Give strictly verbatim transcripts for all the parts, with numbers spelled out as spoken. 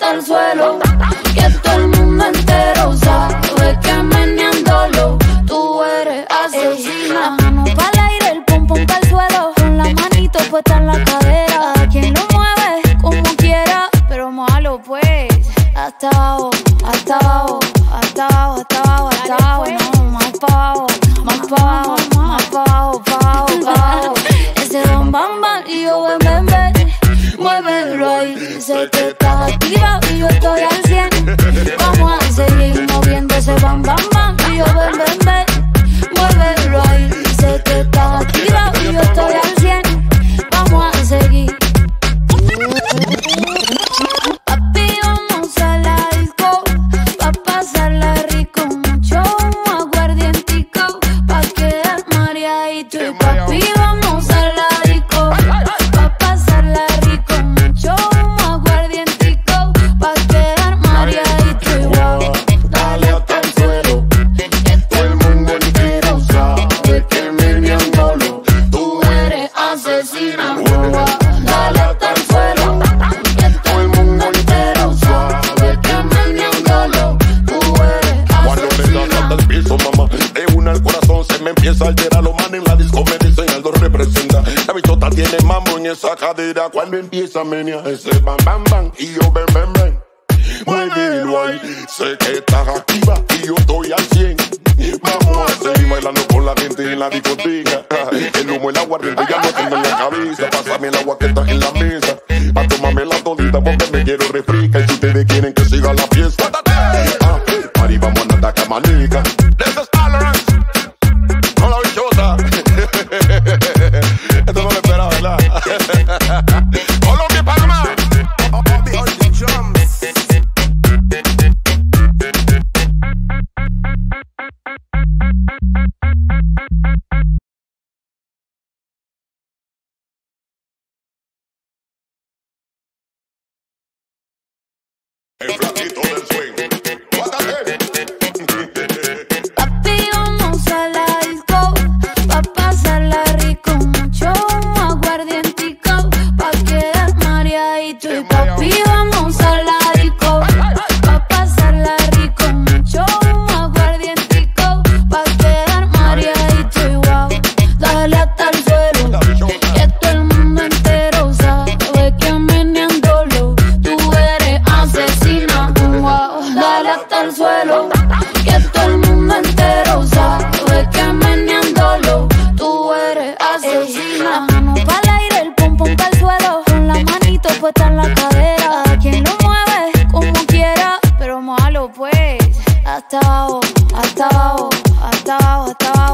hasta el suelo. Que todo el mundo entero sabe que meneándolo tú eres asesina. La mano pa'l aire, el pum pum pa'l suelo, con la manito puesta en la cadera. A quien lo mueve como quiera, pero malo pues. Hasta abajo, hasta abajo, hasta abajo, hasta abajo, hasta abajo. No, más pa' abajo, más pa' abajo, más pa' abajo, pa' abajo, pa' abajo. Ese don bam bam y yo ven ven ven. Muévelo ahí, sé que estás activa y yo estoy al cien. Vamos a seguir moviéndose, bam, bam, bam. Y yo ven, ven, ven. Muévelo ahí, sé que estás activa y yo estoy al cien. Vamos a seguir. Papi, vamos a la disco, pa' pasarla rico. Mucho humo, aguardientico, pa' quedar mareadito. Y papi, vamos a la disco, pa' pasarla rico. Esa cadera cuando empieza a menear ese bam bam bam y yo ven ven ven. Muévelo ahí, sé que estás activa y yo estoy al cien. Vamos a seguir bailando con la gente en la discoteca. El humo, el agua, el ya no tengo en la cabeza. Pásame el agua que está en la mesa, pa' tomarme la todita porque me quiero refresca. Y si ustedes quieren que siga la fiesta, ah, Mari, vamos a andar camanica. This is tolerance. No la bichota. Esto no lo esperaba, ¿verdad? Colombia, Panamá. El flaquito del swing. Hasta abajo, hasta abajo, hasta abajo,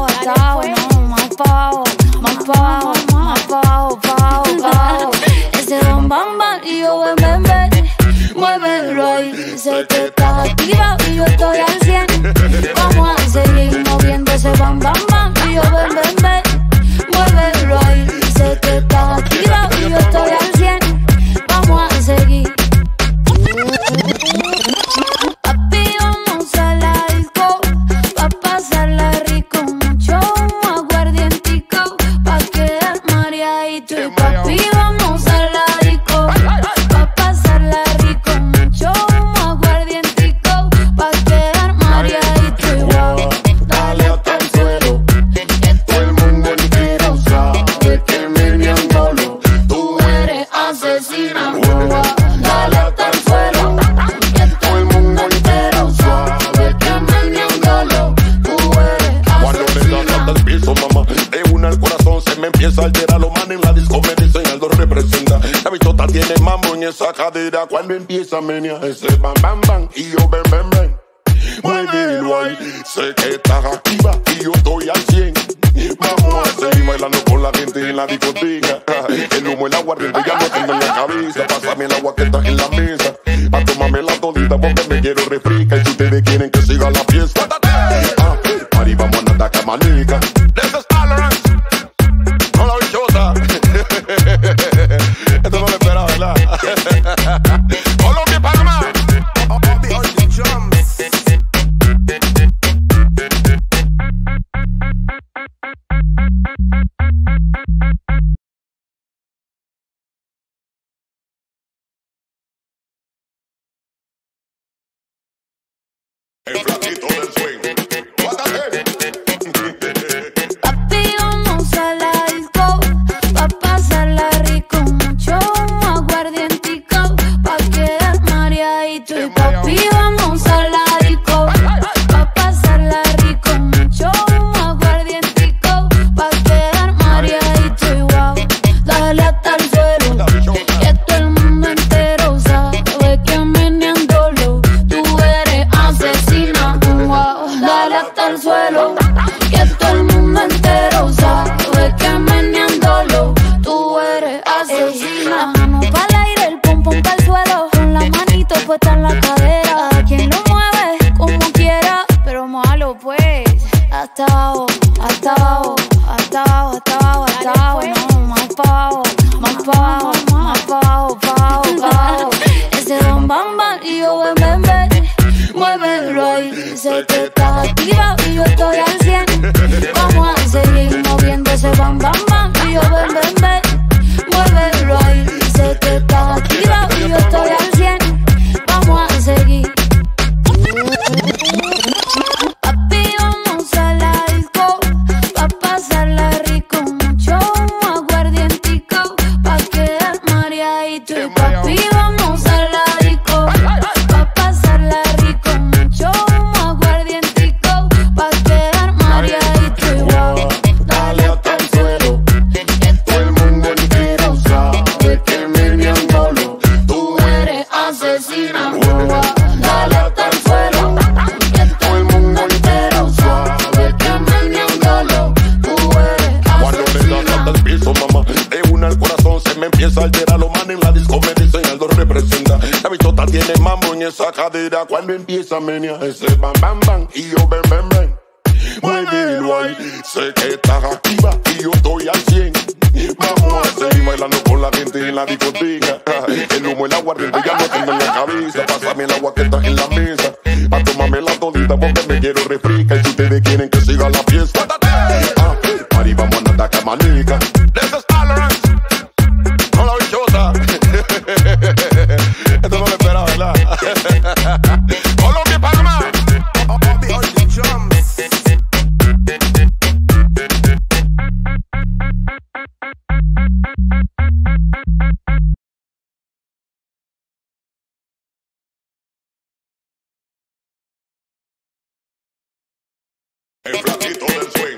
hasta abajo, hasta abajo. No, más pa' abajo, más pa' abajo, más pa' abajo, pa' abajo, pa' abajo. Ese don bam bam y yo ven, ven, ven. Muévelo ahí, sé que estás activa y yo estoy al cien. Vamos a seguir moviéndose, bam bam bam y yo ven, ven, ven. Muévelo ahí, sé que estás activa y yo estoy al cien. Vamos a seguir. Esa cadera cuando empieza a menear ese bam bam bam y yo ven ven ven. Muévelo ahí, sé que estás activa y yo estoy al cien. Vamos a seguir bailando con la gente en la discoteca. El humo, el agua, el ya no tengo en la cabeza. Pásame el agua que está en la mesa, pa' tomarme la todita porque me quiero refresca. Y si ustedes quieren que siga la fiesta, ah, Mari, vamos a andar camanica. This is tolerance. No la bichota. Esto no lo esperaba, ¿verdad? Colombia, Panamá. Hasta abajo, hasta abajo, hasta abajo, hasta abajo, hasta abajo, no, más pa' abajo, más pa' abajo, más pa' abajo, pa' abajo, pa' abajo. Ese don bam bam y yo buen buen buen, muévelo ahí, sé que estás activa y yo estoy al cien. Vamos a seguir moviendo ese bam bam bam y yo buen buen buen, muévelo ahí, sé que estás activa y yo estoy al cien. Vamos a seguir. Tiene mambo en esa cadera cuando empieza a menear ese bam bam bam y yo ven ven ven. Muévelo ahí, sé que estás activa y yo estoy al cien. Vamos a seguir bailando con la gente en la discoteca. El humo, el agua, el ya no tengo en la cabeza. Pásame el agua que está en la mesa, pa' tomarme la todita porque me quiero refresca. Y si ustedes quieren que siga la fiesta, ah, party, vamos a andar camanica. This is tolerance. No la bichota. Esto no lo esperaba, ¿verdad? Colombia, Panamá. El platito del swing.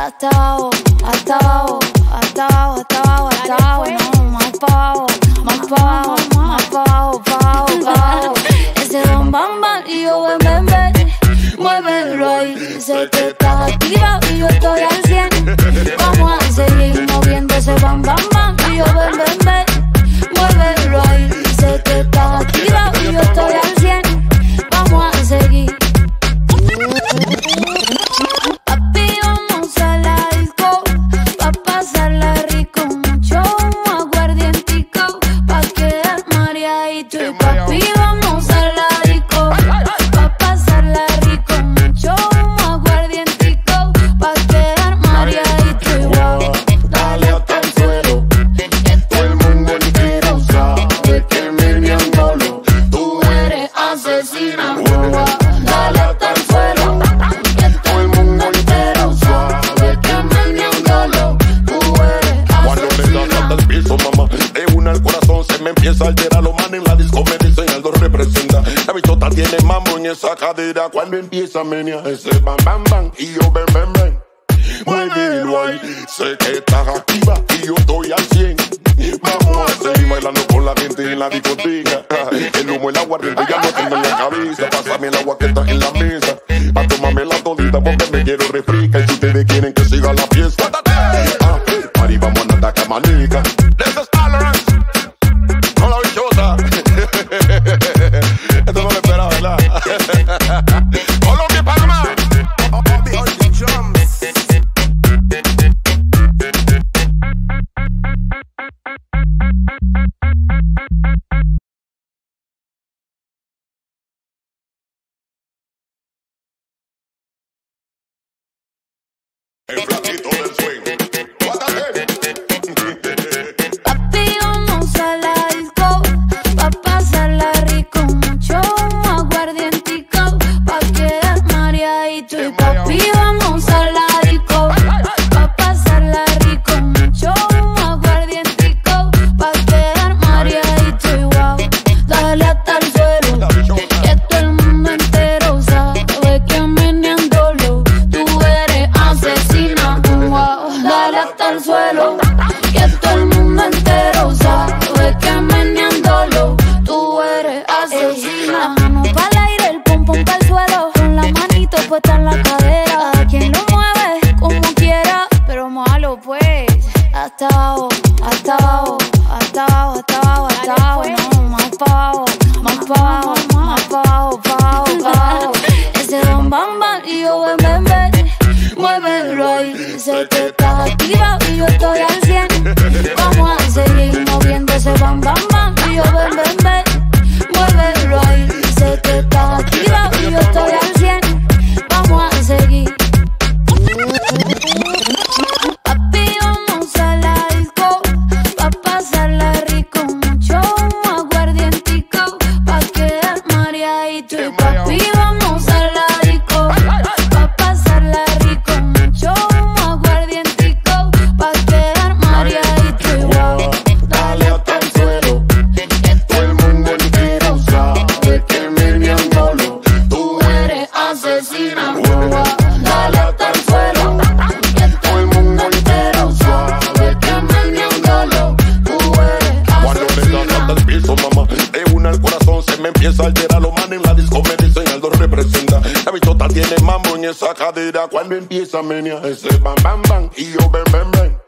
Hasta abajo, hasta abajo, hasta abajo, hasta abajo, hasta abajo, no, más pa' abajo, más pa' abajo, más pa' abajo, pa' abajo, pa' abajo. Ese don bam bam y yo buen buen buen, muévelo ahí, sé que estás activa y yo estoy al cien. Vamos a seguir moviendo ese bam bam bam y yo buen buen buen, muévelo ahí, sé que estás activa y yo estoy al cien. Vamos a seguir. Esa cadera cuando empieza a menear ese bam bam bam y yo ven ven ven. Muévelo ahí, sé que estás activa y yo estoy al cien. Vamos a seguir bailando con la gente sentir en la discoteca. El humo y la guarrita ya no tengo en la cabeza. Pásame el agua que está en la mesa, pa' tomarme la todita porque me quiero refresca. Y si ustedes quieren que siga la fiesta, ah, party, vamos a andar camanica. This is tolerance. No la bichota. Esto no lo esperaba, ¿verdad? Colombia, Panamá. El platito del swing. Papi, vamos a la disco, pa' pasarla rico, mucho aguardientico, pa' quedar mareadito. Y papi, vamos a la disco, pa' pasarla rico, mucho aguardientico, pa' quedar mareadito. Y wow, dale hasta el suelo, que todo el mundo entero sabe que me neandolo. Tú eres asesina, wow, dale hasta el suelo, que todo el mundo entero sabe que me neandolo. Tú eres asesina. La mano pa'l aire, el pum pum pa'l suelo, con la manito puesta en la cadera. A quien lo mueve, como quiera, pero malo pues. Hasta abajo, hasta abajo, hasta abajo, hasta abajo, hasta abajo. No, más pa' abajo, más pa' abajo, más pa' abajo, pa' abajo, pa' abajo. Ese don bam bam y yo ven ven ven, muévelo ahí. Sé que estás activa y yo estoy al cien. Vamos a seguir moviendo ese bam bam bam y yo ven ven ven, muévelo ahí. Sé que estás activa y yo estoy al cien. Vamos a seguir. Papi, vamos a la disco, pa' pasarla rico, mucho aguardientico, pa' quedar mareadito. Y papi, vamos a la disco, pa' pasarla rico, mucho aguardientico, pa' quedar mareadito. Y wow, dale hasta el suelo, que todo el mundo entero sabe que me neandolo. Tú eres asesina, wow, dale hasta el suelo, que todo el mundo entero sabe que me neandolo. Tú eres cuando le dan hasta el piso, mamá, de una el corazón se me empieza a alterar. Los manes en la disco me dicen Aldo representa. La bichota tiene mambo en esa cadera. Cuando empieza a menear ese bam bam bam y yo ven ven ven,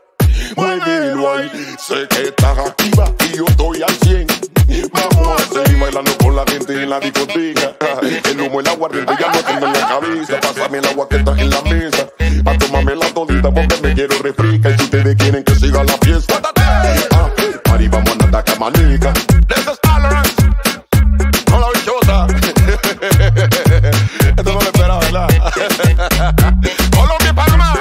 muévelo ahí. Sé que estás activa y yo estoy al cien. Vamos a seguir bailando con la gente en la discoteca. El humo y la guarrita ya no tengo en la cabeza. Pásame el agua que está en la mesa, pa' tomarme la todita porque me quiero refresca. Y si ustedes quieren que siga la fiesta, ah, party, vamos a andar camanica. This is tolerance. No la bichota. Esto no lo esperaba, ¿verdad? Colombia, Panamá.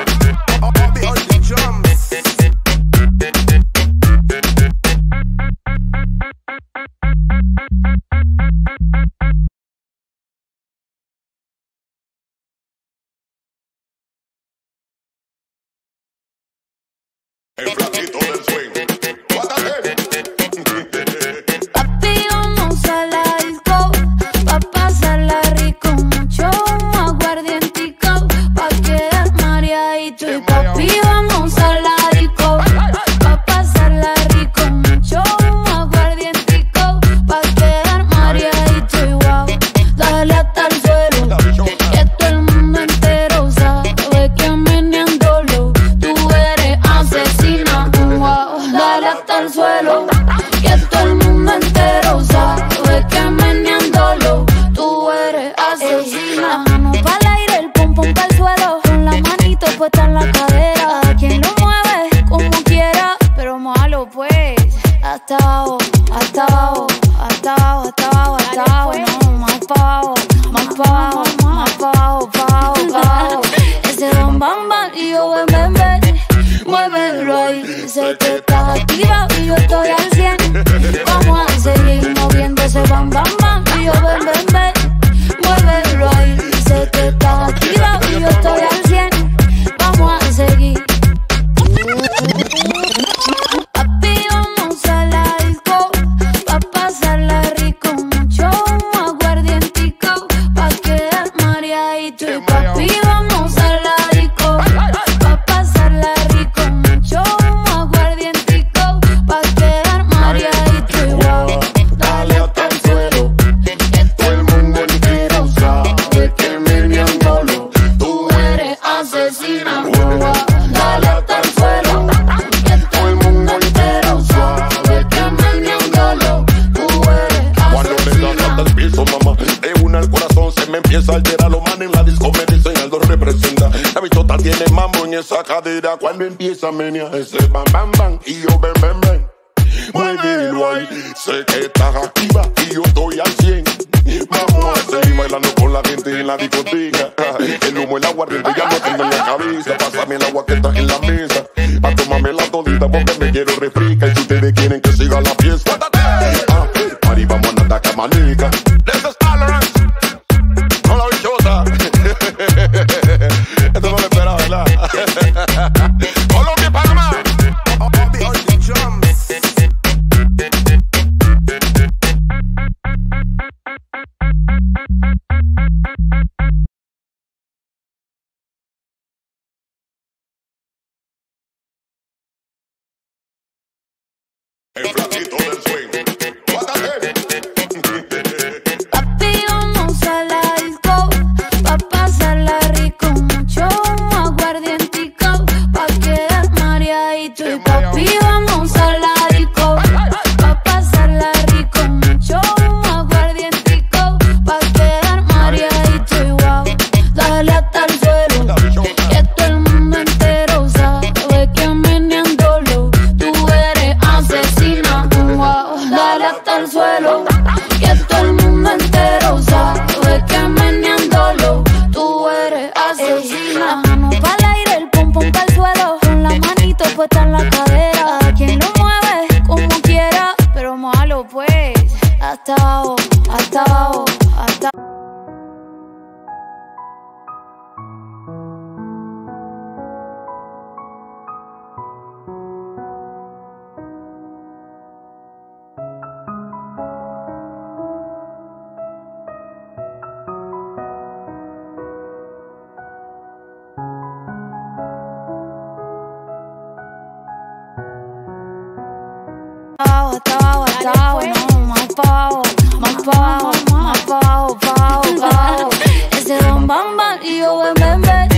El platito del swing. WATATI. Papi, vamos a la disco, pa' pasarla rico, mucho aguardientico, pa' quedar mareadito. Y papi, vamos a la disco, pa' pasarla rico, mucho aguardientico, pa' quedar mareadito. Y wow, dale hasta el suelo, que todo el mundo entero sabe que me neandolo. Tú eres asesina, esa altera lo manden, la disco me dicen Aldo representa. La bichota tiene mambo en esa cadera, cuando empieza a menear ese bam bam bam y yo ven ven ven. Muévelo ahí, sé que estás activa y yo estoy al cien. Vamos a seguir bailando con la gente en la discoteca. El humo, el agua, el ya no tengo en la cabeza. Pásame el agua que está en la mesa, pa' tomarme la todita porque me quiero refresca. Y si ustedes quieren que siga la fiesta, ah, party, vamos a andar camanica. This is tolerance. No la bichota. Esto no lo esperaba, ¿verdad? Colombia, Panamá. El platito del swing. Papi, vamos a la disco, pa' pasarla rico, mucho aguardientico, pa' quedar mareadito. Y papi, vamos a la disco, pa' pasarla rico, mucho aguardientico, pa' quedar mareadito. Y wow, dale hasta el suelo, que todo el mundo entero sabe que meneándolo tú eres asesino. Dale hasta el suelo, que todo el mundo entero sabe que meneándolo tú eres asesina. La mano pa'l aire, el pom pom pa'l suelo, con la manito puesta en la cadera. Quien lo mueve como quiera, pero malo pues. Hasta abajo, hasta abajo, hasta abajo. Hasta abajo, hasta abajo, no, más pa' abajo, más pa' abajo, más pa' abajo, pa' abajo, pa' abajo. Ese don bam bam y yo ven ven ven,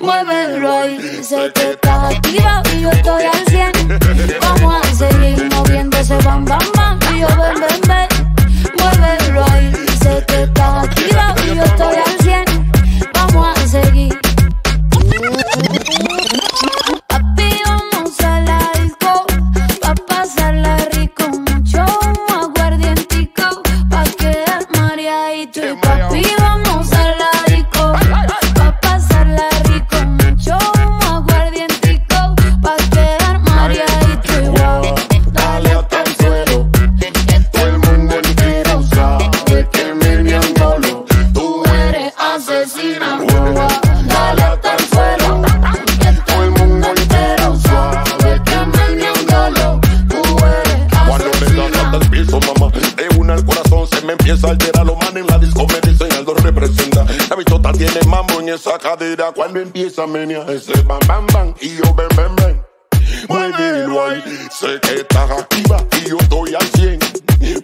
muévelo ahí. Sé que estás activa y yo estoy al cien. Vamos a seguir moviendo ese bam bam bam y yo ven ven ven, muévelo ahí. Sé que estás activa y yo estoy al cien. Vamos a seguir. Esa cadera cuando empieza a menear ese bam bam bam y yo ven ven ven. Muévelo ahí, sé que estás activa y yo estoy al cien.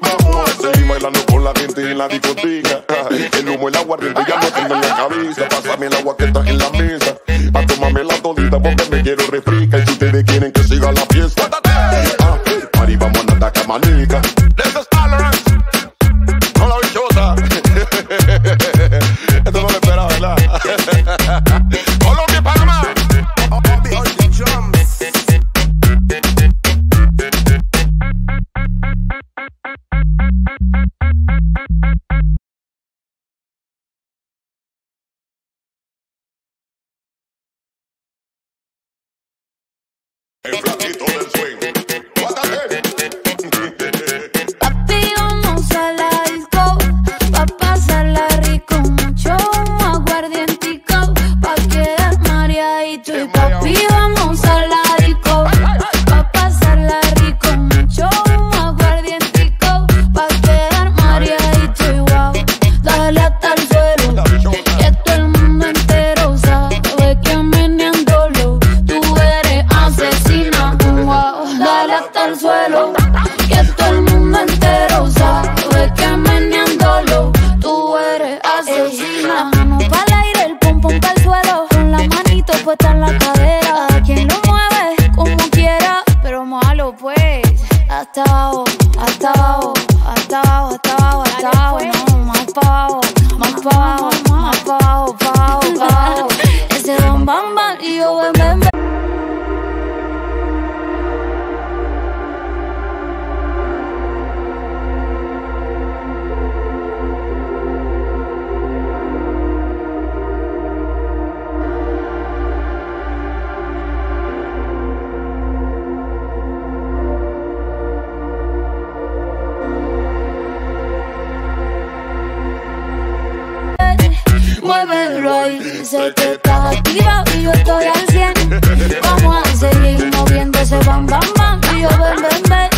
Vamos a seguir bailando con la gente en la discoteca. El humo, el agua, el ya no tengo en la cabeza. Pásame el agua que está en la mesa, pa' tomarme la todita porque me quiero refresca. Y si ustedes quieren que siga la fiesta, ah, party, vamos a andar camanica. This is tolerance. No la bichota. Esto no lo esperaba, ¿verdad? Colombia, Panamá. El platito del swing. WATATI. Papi, vamos a la disco, pa' pasarla rico, mucho aguardientico, pa' quedar mareadito. Y papi, vamos a la disco, pa' pasarla rico, mucho aguardientico, pa' quedar mareadito. Y wow, dale hasta el suelo, que todo el mundo entero sabe que meneándolo tú eres asesina. Wow, dale hasta el suelo, que todo el mundo entero sabe que meneándolo tú eres asesina. La mano pa'l aire, el pom pom pa'l suelo, con la manito puesta en la cadera. Quien lo mueve como quiera, pero malo pues. Hasta abajo, hasta abajo, hasta abajo, hasta abajo, hasta abajo, no, más pa' abajo, más pa' abajo. mama pau, pau, pau. Este un bam bam y yo bam bam. Muévelo y se te está activa y yo estoy al cien. Vamos a seguir moviendo ese bam bam bam y yo ven ven ven.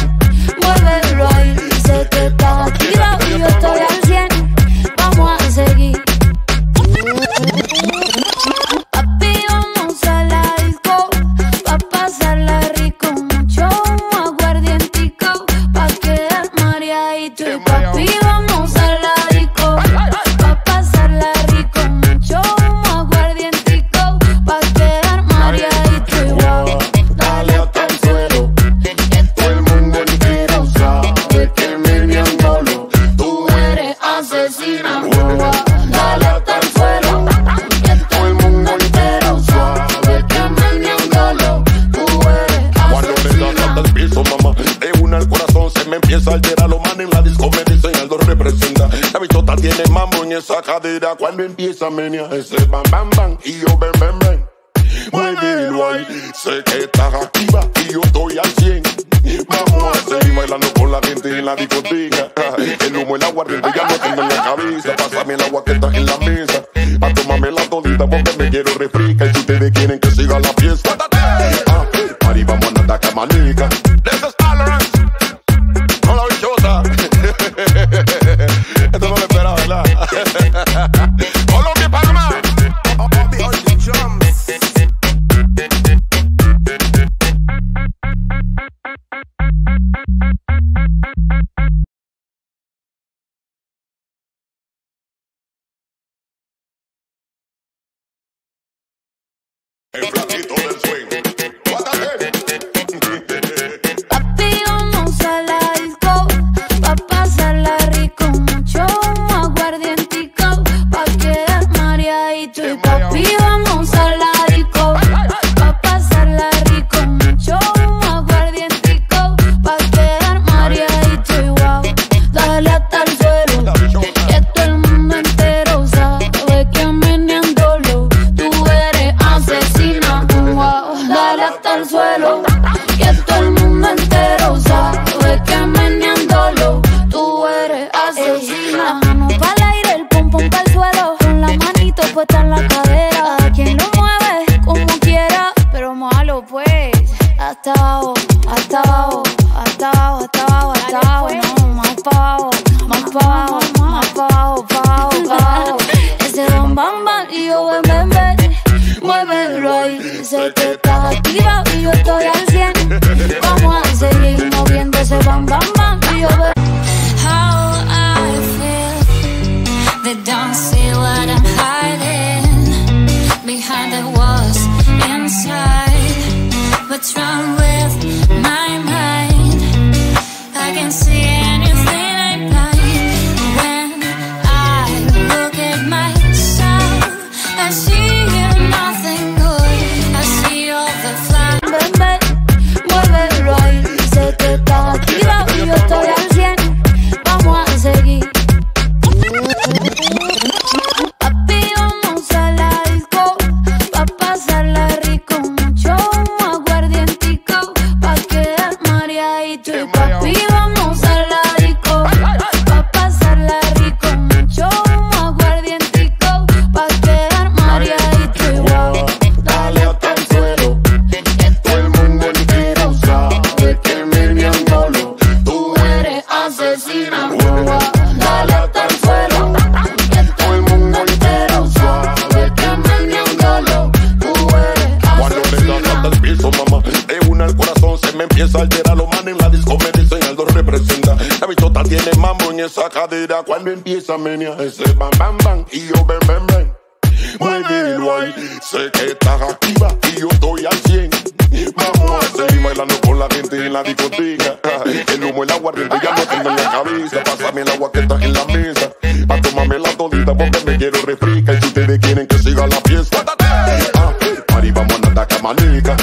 Muévelo y se te está activa y yo estoy al cien. Vamos a seguir. Papi, vamos a la disco, pa' pasarla rico, mucho aguardientico, pa' quedar mareadito. Y papi, vamos a la disco, pa' pasarla rico. Esa cadera cuando empieza a menear ese bam bam bam y yo ven ven ven. Muévelo ahí, sé que estás activa y yo estoy al cien. Vamos a seguir bailando con la gente en la discoteca. El humo, el agua, rindo, ya no tengo en la cabeza. Pásame el agua que está en la mesa, pa' tomarme la todita porque me quiero refresca. Y si ustedes quieren que siga la fiesta, ah, party, vamos a andar camanica. This is tolerance. No la bichota. Esto no lo esperaba, ¿verdad? Colombia, Panamá. El platito del swing. Papi, vamos a la disco, pa' pasarla rico, mucho aguardientico, pa' quedar mareadito. Y papi, vamos a la disco, pa' pasarla rico, mucho aguardientico, pa' quedar mareadito. Y wow, dale hasta el suelo, que todo el mundo entero sabe que me neandolo. Tú eres asesina, wow, dale hasta el suelo, que todo el mundo entero sabe que me neandolo. Tú eres asesina. La mano pa'l aire, el pum pum pa'l suelo, con la manito puesta en la cadera. A quien lo mueve como quiera, pero malo pues. Hasta abajo, hasta abajo, hasta abajo, hasta abajo, hasta abajo. No, más pa' abajo, más pa' abajo, más pa' abajo, pa' abajo, pa' abajo. Ese bam bam bam y yo ven ven ven. Muévelo ahí, sé que estás activa y yo estoy al cien. Vamos a seguir moviendo ese bam bam bam y yo ven. How I feel, they don't see what I'm hiding behind the walls inside. What's wrong with my mind? I can see anything I like. When I look at myself, I see nothing good. I see all the flowers. Muéveme, muévelo ahí, sé que estás activa y yo estoy al cien. Vamos a seguir. Papi, vamos a la disco, pa' pasarla rico, mucho aguardientico, pa' quedar mareadito. Y papi, vamos a la disco, pa' pasarla rico, mucho aguardientico, pa' quedar mareadito. Y wow, dale hasta el suelo, que todo el mundo entero sabe que me neandolo. Tú eres asesina, wow, dale hasta el suelo, que todo el mundo entero sabe que me neandolo. Tú eres Cuando le dan hasta el piso, mamá, de una al corazón se me empieza a alterar. Los manes en la disco me dicen Aldo representa. La bichota tiene mambo en esa cadera cuando empieza a menear ese bam bam bam y yo ven ven ven. Muévelo ahí, sé que estás activa y yo estoy al cien. Vamos a seguir bailando con la gente en la discoteca. El humo, el agua, rindo, ya no tengo en la cabeza. Pásame el agua que está en la mesa, pa' tomarme la todita porque me quiero quiero refresca. Y si ustedes quieren que siga la fiesta, ah, arriba, monada, camanica.